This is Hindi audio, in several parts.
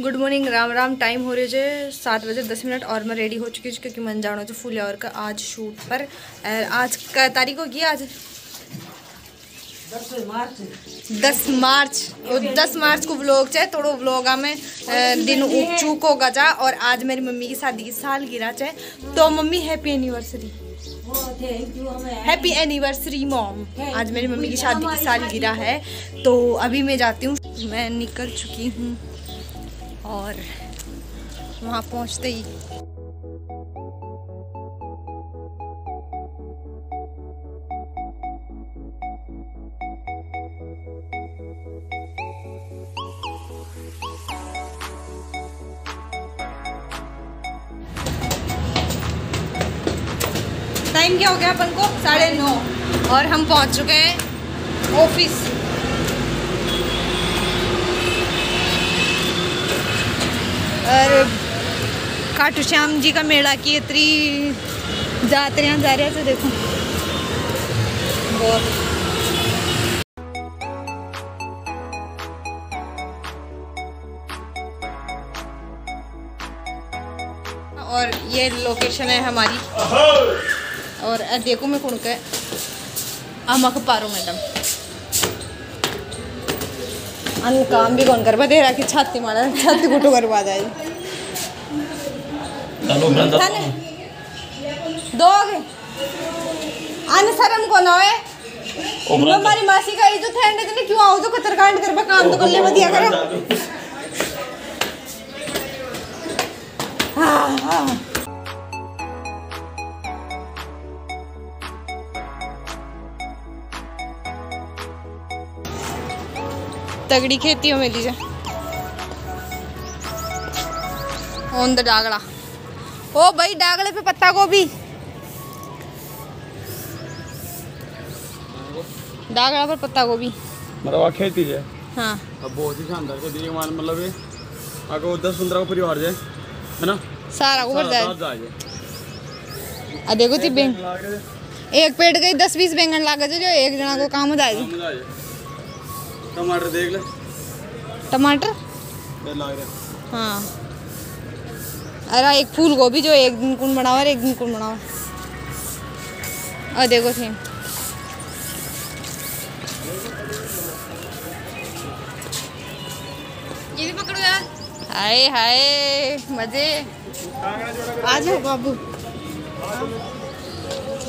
Good morning Ram Ram. Time हो रहे जे 7:10 और मैं रेडी हो चुकी हूँ क्योंकि मन जाना चाहिए फुल्या और का आज शूट पर। आज का तारीख होगी आज 10 मार्च। और 10 मार्च को व्लॉग चाहे थोड़ा व्लॉग में दिन चूक होगा जा। और आज मेरी मम्मी की शादी की साल गिरा चाहे तो mummy happy anniversary. Happy anniversary mom. आज मेरी मम्मी की शादी की साल गिरा है तो अभी मैं जाती हूँ। मैं निकल चुकी हूँ और वहाँ पहुँचते ही टाइम क्या हो गया अपन को 9:30 और हम पहुंच चुके हैं ऑफिस। और खाटू श्याम जी का मेला की इतनी यात्रियाँ जा रही है तो देखो बहुत। और ये लोकेशन है हमारी। और देखो मैं कौन के अमक पारो मैडम अन काम भी कौन करवा दे रहा कि छाती मारा छाती गुटो करवा जाए दोगे अन शर्म कौन है। हमारी मासी का ये जो ठंड इतने क्यों आओ जो खतरकांड करवा काम तो कर ले बढ़िया करो। हां तगड़ी खेती में लीजिए ऑन द डागड़ा। ओ भाई डागड़े पे पत्ता गोभी डागड़ा पर पत्ता गोभी मतलब खेती है। हाँ अब बहुत ही शानदार खेती है मतलब ये आगे 10-15 का परिवार जाए है ना सारा ऊपर जाए। आ देखो ती बैंगन एक पेड़ के 10-20 बैंगन लागे जो एक जना को काम हो जाए। टमाटर देख ले टमाटर लाग रहे। हाँ अरे एक फूल गोभी जो एक दिन कुन बनाओ और एक दिन कुन बनाओ। और देखो थे ये भी पकड़ो यार। हाय हाय मजे आ जाओ बाबू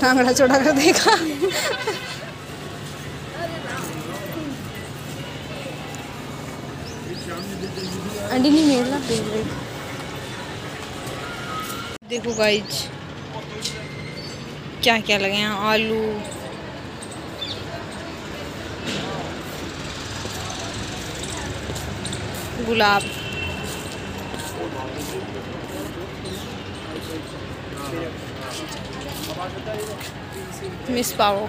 टांगड़ा चौड़ा कर देखा। नहीं मेला देखो गाइज क्या क्या लगे हैं आलू गुलाब मिस पाओ।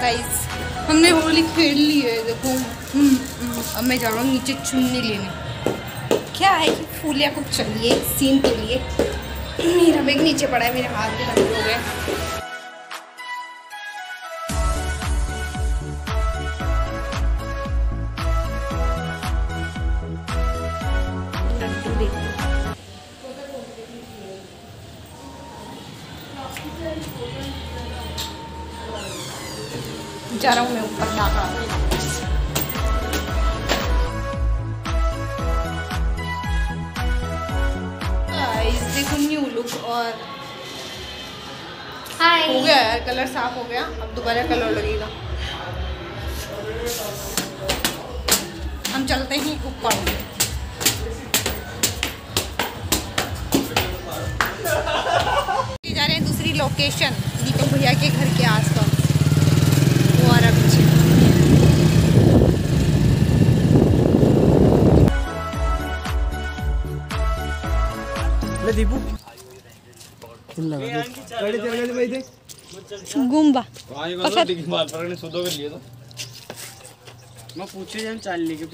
गाइस हमने होली खेल ली है देखो। अब मैं जा रहा हूँ नीचे चुन्नी लेने। क्या है कि फूलिया को चाहिए सीन के लिए। मेरा बैग नीचे पड़ा है मेरे हाथ में लग हो गए। जा रहा हूँ मैं ऊपर ढाका। गाइस देखो न्यू लुक और हाय हो गया यार कलर साफ हो गया। अब दोबारा कलर लगेगा। हम चलते ही ऊपर। जा रहे हैं दूसरी लोकेशन दीपक भैया के घर के आसपास। दीपू गुम्बा मैं पूछे जान चाल लेके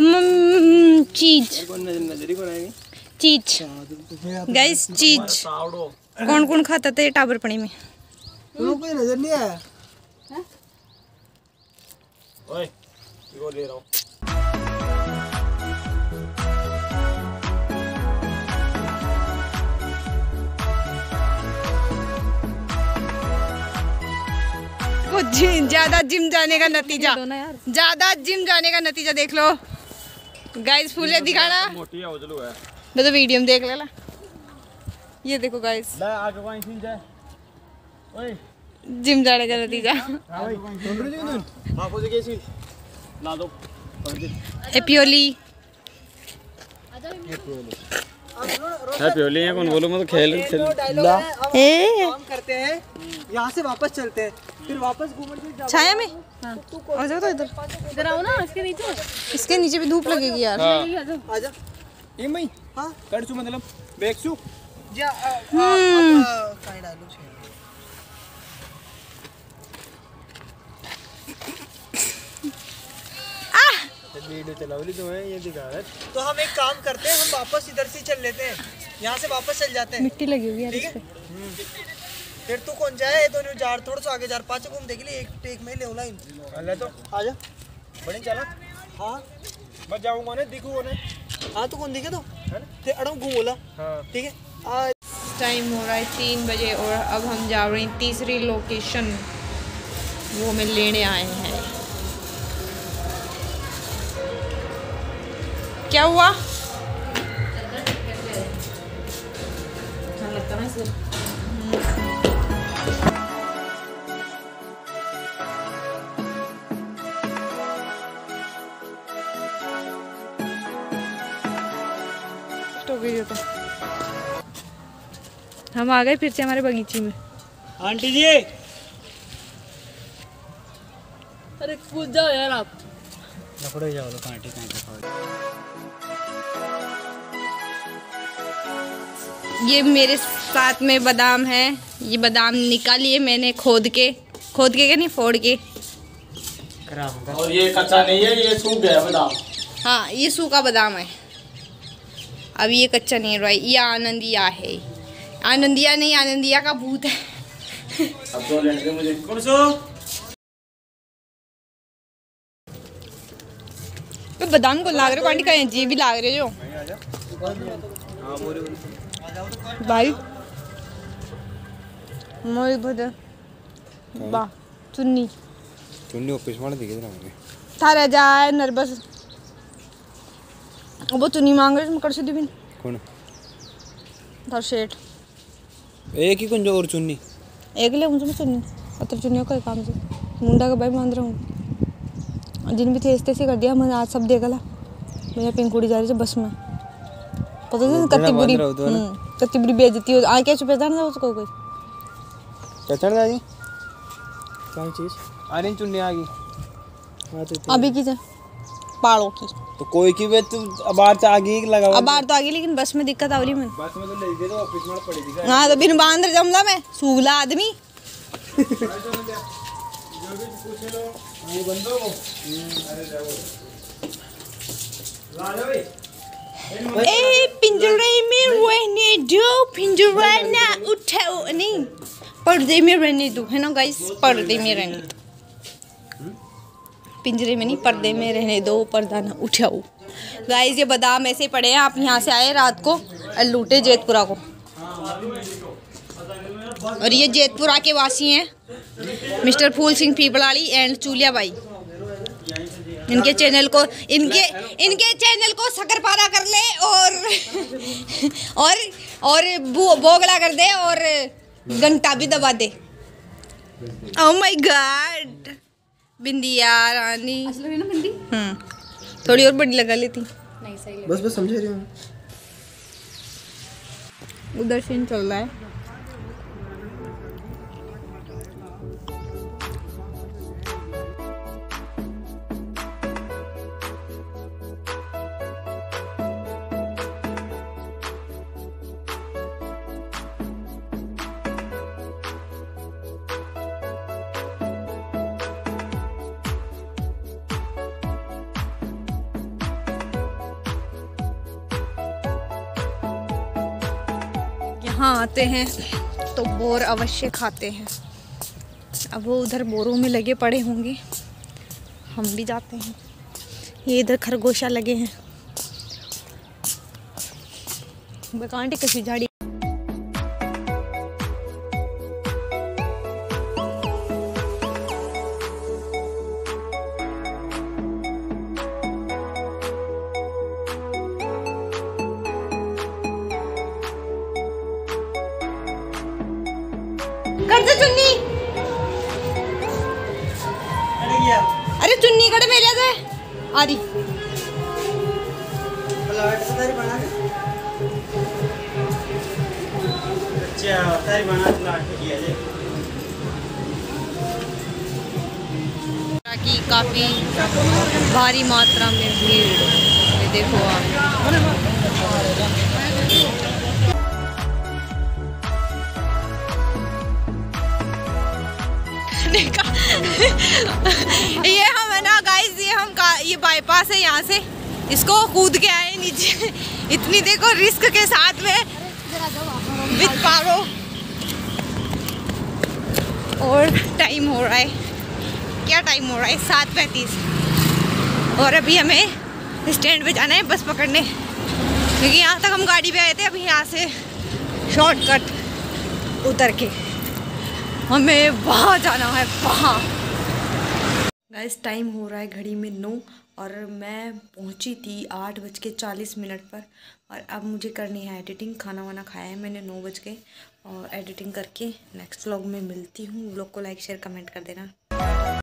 चीज चीज गैस चीज कौन कौन खाता था ये टावर पानी में कोई नजर नहीं आया। ओए इसको ले रहा हूँ। ज्यादा जिम जाने का नतीजा देख लो गाइस। फूलिया दिखाना मोटी है उजलू है मैं तो वीडियो में देख लेला। ये देखो गाइस जिम जाने का नतीजा। कौन बोलो मैं तो खेल करते हैं यहाँ से वापस चलते हैं फिर वापस घूमने छाया में। हाँ। आ जाओ तो इधर आओ ना इसके नीचे भी धूप लगेगी यार। आ जा ये मई हाँ कर चु मतलब बैग चु जा साइड आ लो। वीडियो चलाओ ली तुम्हें ये दिखा रहा है तो हम एक काम करते हैं हम वापस इधर से चल लेते हैं यहाँ से वापस चल जाते हैं। मिट्टी लगी हुई है ठीक है। फिर तू कौन जाए तो नहीं जार थोड़ा सा आगे जार पाँच घूम देख ले एक टेक में ले ओला इन ले तो आ जा बड़े चला। हाँ मैं जाऊँगा ना दिखूँगा ना। हाँ तू कौन दिखे तो है ना अड़ा घूम ओला। हाँ ठीक है। आज टाइम हो रहा है 3 बजे और अब हम जा रहे हैं तीसरी लोकेशन वो हमें लेने आए हैं। क्या हुआ हम आ गए फिर से हमारे बगीचे में। आंटी जी अरे कूद जाओ यार आप लकड़े जाओ लो कांटे कांटे। ये मेरे साथ में बादाम है ये बादाम निकालिए मैंने खोद के क्या नहीं फोड़ के। और ये कच्चा नहीं है ये सूख गया बादाम। हाँ ये सूखा बादाम है अब ये कच्चा नहीं रहा ये आनंदिया है। आनंदिया नहीं आनंदिया का भूत है। अब तो लेंगे मुझे तो बादाम को लाग रहे पानी का जी भी लाग रहे जो भाई मोरी भदर बा चुन्नी चुन्नी वो पिछवाड़ दिखे थे ना मुझे थारा जाए नर्वस वो चुन्नी मांग रहे कर सी बिन कौन था शेठ एक ही कुंजो और चुन्नी एक ले उनसे चुन्नी अतर चुन्नियों का काम से मुंडा का भाई मान रहा हूँ जिन भी तेज तेज कर दिया मैंने आज सब देख ला। मेरा पिंकुड़ी जा रही है बस में पता नहीं कत्ती बुरी बेइज्जती हो आ क्या छुपे जाना था उसको कोई पहचान था जी क्या चीज़ अरे चुन्नी आ गई अभी की पाड़ों की तो कोई की वे तुम अबार तो आगे लगा अबार तो आगे लेकिन बस में दिक्कत आ रही मैं बस में तो ले दे तो ऑफिस में पड़ी थी। हां तो बिन बांध रे जमला मैं सूगला आदमी जो भी पूछ लो ये बंदो अरे जाओ ला जा भाई ए पिंजरे में रहने दो पिंजरा ना उठाओ नहीं पर्दे में रहने दो है ना गाइस पर्दे में रहने दो पिंजरे में नहीं पर्दे में रहने दो पर्दा ना उठाओ। गाइस ये बादाम ऐसे ही पड़े हैं आप यहाँ से आए रात को लूटे जेतपुरा को और ये जेतपुरा के वासी हैं मिस्टर फूल सिंह पीपलाड़ी एंड चूलिया भाई। इनके चैनल को सकरपारा कर ले और बोगला कर दे और घंटा भी दबा दे। ओह माय गॉड बिंदिया रानी असली है ना बिंदी। थोड़ी और बड़ी लगा लेती नहीं सही लगा। बस समझा रही हूँ उधर सीन चल रहा है। यहाँ आते हैं तो बोर अवश्य खाते हैं। अब वो उधर बोरों में लगे पड़े होंगे, हम भी जाते हैं। ये इधर खरगोशा लगे हैं, बकांडे कसी झाड़ी। चुन्नी, अरे चुन्नी कड़े मेले से आ रही। काफी भारी मात्रा में भीड़, देखो आप। ये हम है ना गाइस, ये बाईपास है, यहाँ से इसको कूद के आए नीचे। इतनी देखो रिस्क के साथ में विद पारो। और टाइम हो रहा है, क्या टाइम हो रहा है? 7:35। और अभी हमें स्टैंड पे जाना है बस पकड़ने, क्योंकि यहाँ तक हम गाड़ी पे आए थे। अभी यहाँ से शॉर्टकट उतर के हमें वहाँ जाना है, वहाँ। गाइस टाइम हो रहा है घड़ी में 9 और मैं पहुँची थी 8:40 पर। और अब मुझे करनी है एडिटिंग। खाना वाना खाया है मैंने 9 बज के, और एडिटिंग करके नेक्स्ट व्लॉग में मिलती हूँ। व्लॉग को लाइक शेयर कमेंट कर देना।